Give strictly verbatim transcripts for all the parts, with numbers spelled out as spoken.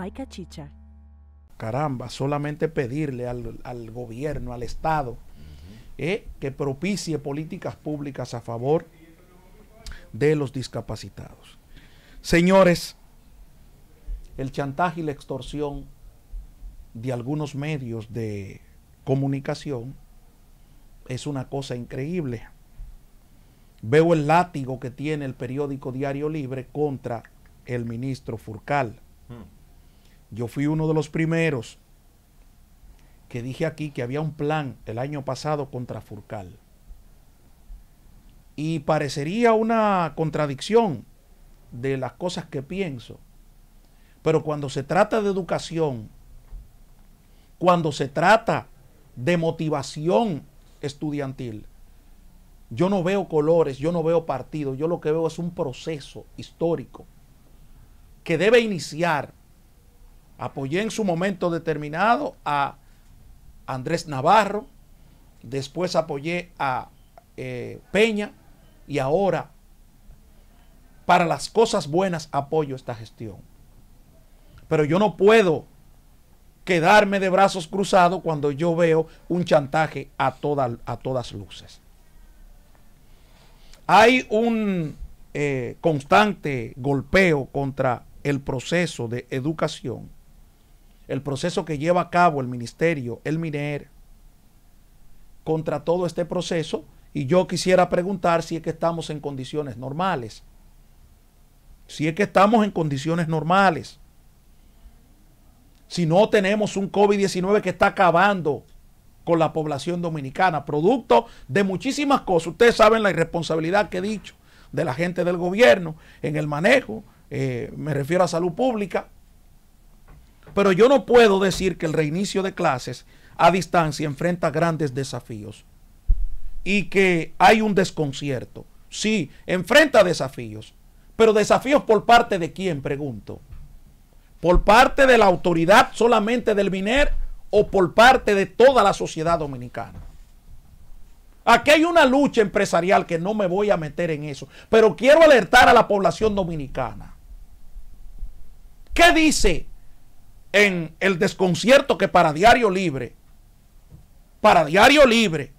Baica Chicha. Caramba, solamente pedirle al, al gobierno, al Estado, eh, que propicie políticas públicas a favor de los discapacitados. Señores, el chantaje y la extorsión de algunos medios de comunicación es una cosa increíble. Veo el látigo que tiene el periódico Diario Libre contra el ministro Fulcar. Yo fui uno de los primeros que dije aquí que había un plan el año pasado contra Fulcar. Y parecería una contradicción de las cosas que pienso. Pero cuando se trata de educación, cuando se trata de motivación estudiantil, yo no veo colores, yo no veo partidos, yo lo que veo es un proceso histórico que debe iniciar. Apoyé en su momento determinado a Andrés Navarro, después apoyé a eh, Peña y ahora para las cosas buenas apoyo esta gestión. Pero yo no puedo quedarme de brazos cruzados cuando yo veo un chantaje a, toda, a todas luces. Hay un eh, constante golpeo contra el proceso de educación, el proceso que lleva a cabo el Ministerio, el MINERD, contra todo este proceso, y yo quisiera preguntar si es que estamos en condiciones normales, si es que estamos en condiciones normales, si no tenemos un COVID diecinueve que está acabando con la población dominicana, producto de muchísimas cosas. Ustedes saben la irresponsabilidad que he dicho de la gente del gobierno en el manejo, eh, me refiero a salud pública, pero yo no puedo decir que el reinicio de clases a distancia enfrenta grandes desafíos y que hay un desconcierto. Sí, enfrenta desafíos, pero desafíos por parte de quién, pregunto, por parte de la autoridad solamente del MINERD, o por parte de toda la sociedad dominicana. Aquí hay una lucha empresarial que no me voy a meter en eso, pero quiero alertar a la población dominicana. ¿Qué dice en el desconcierto que para Diario Libre, para Diario Libre,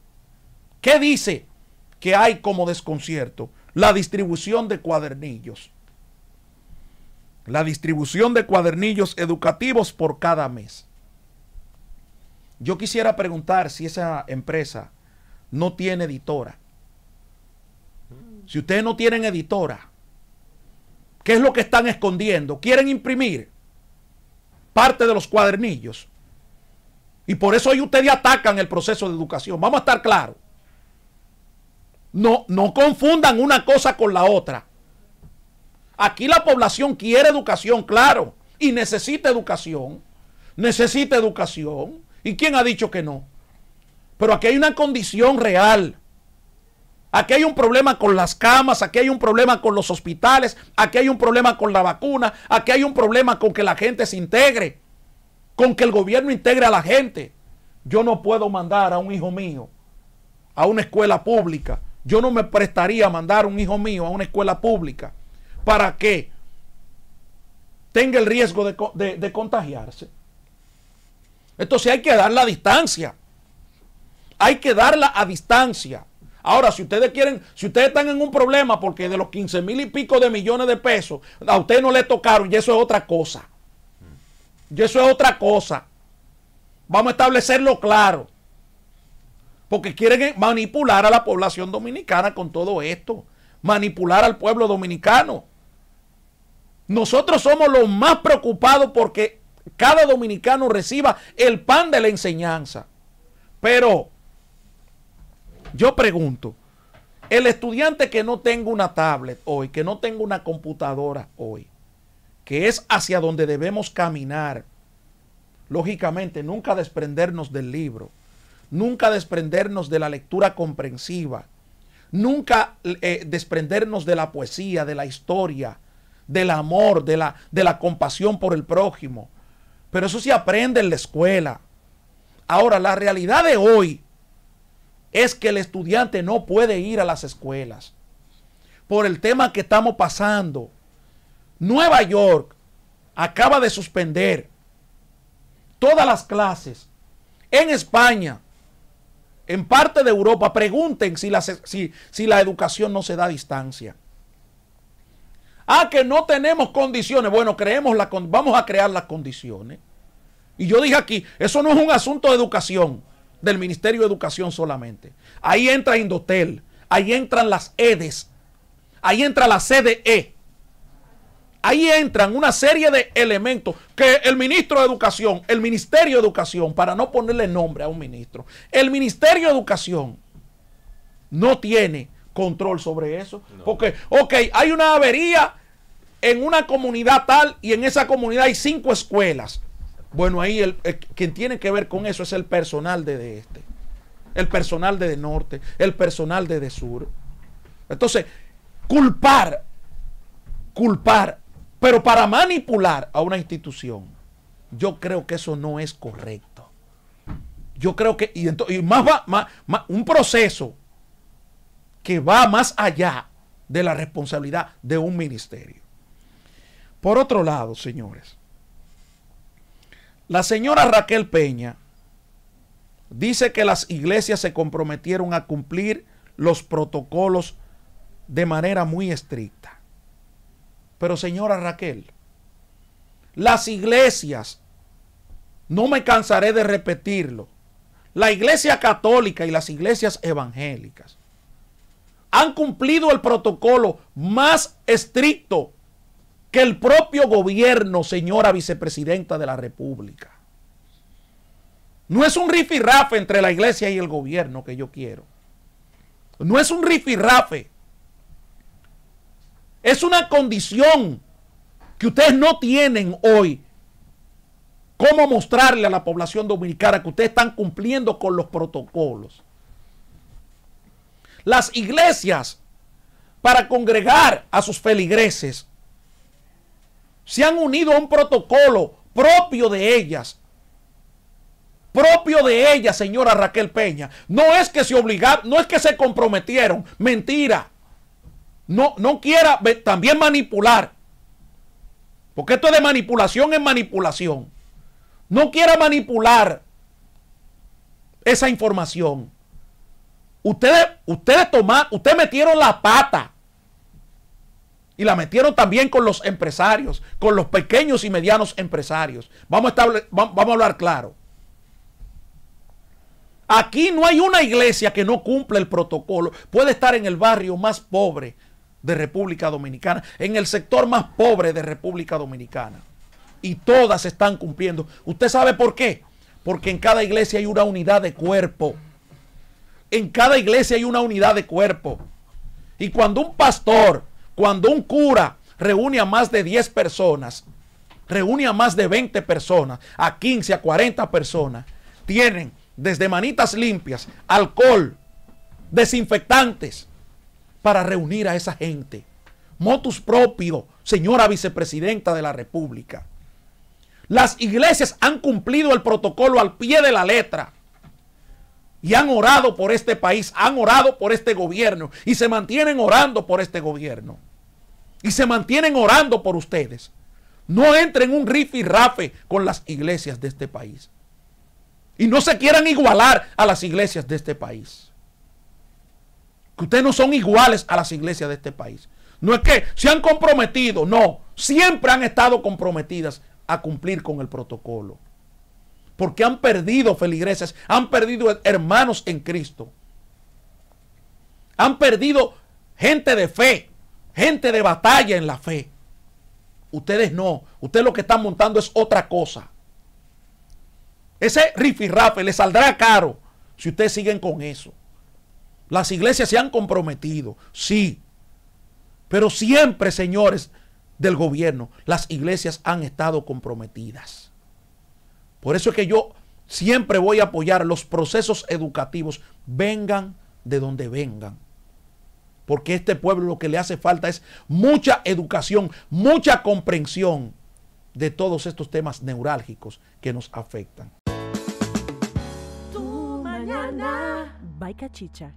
qué dice que hay como desconcierto? La distribución de cuadernillos. La distribución de cuadernillos educativos por cada mes. Yo quisiera preguntar si esa empresa no tiene editora. Si ustedes no tienen editora, ¿qué es lo que están escondiendo? ¿Quieren imprimir parte de los cuadernillos? Y por eso hoy ustedes atacan el proceso de educación. Vamos a estar claros. No, no confundan una cosa con la otra. Aquí la población quiere educación, claro, y necesita educación. Necesita educación. ¿Y quién ha dicho que no? Pero aquí hay una condición real. Aquí hay un problema con las camas, aquí hay un problema con los hospitales, aquí hay un problema con la vacuna, aquí hay un problema con que la gente se integre, con que el gobierno integre a la gente. Yo no puedo mandar a un hijo mío a una escuela pública. Yo no me prestaría a mandar a un hijo mío a una escuela pública para que tenga el riesgo de, de, de contagiarse. Entonces hay que darla a distancia. Hay que darla a distancia. Ahora, si ustedes quieren, si ustedes están en un problema porque de los quince mil y pico de millones de pesos, a ustedes no le tocaron, y eso es otra cosa. Y eso es otra cosa. Vamos a establecerlo claro. Porque quieren manipular a la población dominicana con todo esto. Manipular al pueblo dominicano. Nosotros somos los más preocupados porque cada dominicano reciba el pan de la enseñanza. Pero yo pregunto, el estudiante que no tenga una tablet hoy, que no tenga una computadora hoy, que es hacia donde debemos caminar, lógicamente nunca desprendernos del libro, nunca desprendernos de la lectura comprensiva, nunca eh, desprendernos de la poesía, de la historia, del amor, de la, de la compasión por el prójimo. Pero eso se aprende en la escuela. Ahora, la realidad de hoy es que el estudiante no puede ir a las escuelas por el tema que estamos pasando. Nueva York acaba de suspender todas las clases en España, en parte de Europa. Pregunten si la, si, si la educación no se da a distancia. Ah, que no tenemos condiciones. Bueno, creemos la, vamos a crear las condiciones. Y yo dije aquí, eso no es un asunto de educación, del Ministerio de Educación solamente. Ahí entra Indotel, ahí entran las E D E S, ahí entra la C D E. Ahí entran una serie de elementos que el ministro de Educación, el Ministerio de Educación, para no ponerle nombre a un ministro, el Ministerio de Educación no tiene control sobre eso. No. Porque, ok, hay una avería en una comunidad tal y en esa comunidad hay cinco escuelas. Bueno, ahí el, el, quien tiene que ver con eso es el personal de, de este, el personal de, de norte, el personal de, de sur. Entonces, culpar, culpar, pero para manipular a una institución, yo creo que eso no es correcto. Yo creo que, y, entonces, y más va, más, más, un proceso que va más allá de la responsabilidad de un ministerio. Por otro lado, señores, la señora Raquel Peña dice que las iglesias se comprometieron a cumplir los protocolos de manera muy estricta. Pero señora Raquel, las iglesias, no me cansaré de repetirlo, la iglesia católica y las iglesias evangélicas han cumplido el protocolo más estricto que el propio gobierno, señora vicepresidenta de la República. No es un rifirrafe entre la iglesia y el gobierno que yo quiero. No es un rifirrafe. Es una condición que ustedes no tienen hoy. ¿Cómo mostrarle a la población dominicana que ustedes están cumpliendo con los protocolos? Las iglesias, para congregar a sus feligreses, se han unido a un protocolo propio de ellas. Propio de ellas, señora Raquel Peña. No es que se obligaron, no es que se comprometieron. Mentira. No, no quiera también manipular. Porque esto de manipulación es manipulación. No quiera manipular esa información. Ustedes, ustedes tomaron, ustedes metieron la pata. Y la metieron también con los empresarios, con los pequeños y medianos empresarios. Vamos a, estable, vamos a hablar claro. Aquí no hay una iglesia que no cumpla el protocolo. Puede estar en el barrio más pobre de República Dominicana, en el sector más pobre de República Dominicana. Y todas están cumpliendo. ¿Usted sabe por qué? Porque en cada iglesia hay una unidad de cuerpo. En cada iglesia hay una unidad de cuerpo. Y cuando un pastor... Cuando un cura reúne a más de diez personas, reúne a más de veinte personas, a quince, a cuarenta personas, tienen desde manitas limpias, alcohol, desinfectantes, para reunir a esa gente. Motus propio, señora vicepresidenta de la República. Las iglesias han cumplido el protocolo al pie de la letra. Y han orado por este país, han orado por este gobierno y se mantienen orando por este gobierno. Y se mantienen orando por ustedes. No entren un rifirrafe con las iglesias de este país. Y no se quieran igualar a las iglesias de este país. Que ustedes no son iguales a las iglesias de este país. No es que se han comprometido, no. Siempre han estado comprometidas a cumplir con el protocolo. Porque han perdido feligreses, han perdido hermanos en Cristo. Han perdido gente de fe, gente de batalla en la fe. Ustedes no, ustedes lo que están montando es otra cosa. Ese rifirrafe les saldrá caro si ustedes siguen con eso. Las iglesias se han comprometido, sí. Pero siempre, señores del gobierno, las iglesias han estado comprometidas. Por eso es que yo siempre voy a apoyar los procesos educativos, vengan de donde vengan. Porque a este pueblo lo que le hace falta es mucha educación, mucha comprensión de todos estos temas neurálgicos que nos afectan. Tu mañana. Bye, cachicha.